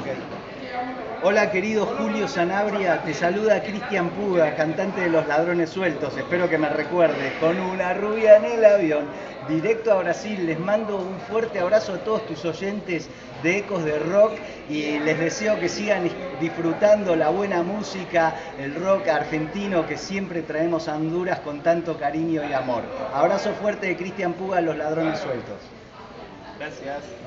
Okay. Hola querido Julio Sanabria, te saluda Cristian Puga, cantante de Los Ladrones Sueltos, espero que me recuerdes, con una rubia en el avión, directo a Brasil. Les mando un fuerte abrazo a todos tus oyentes de Ecos de Rock y les deseo que sigan disfrutando la buena música, el rock argentino que siempre traemos a Honduras con tanto cariño y amor. Abrazo fuerte de Cristian Puga, Los Ladrones Sueltos. Gracias.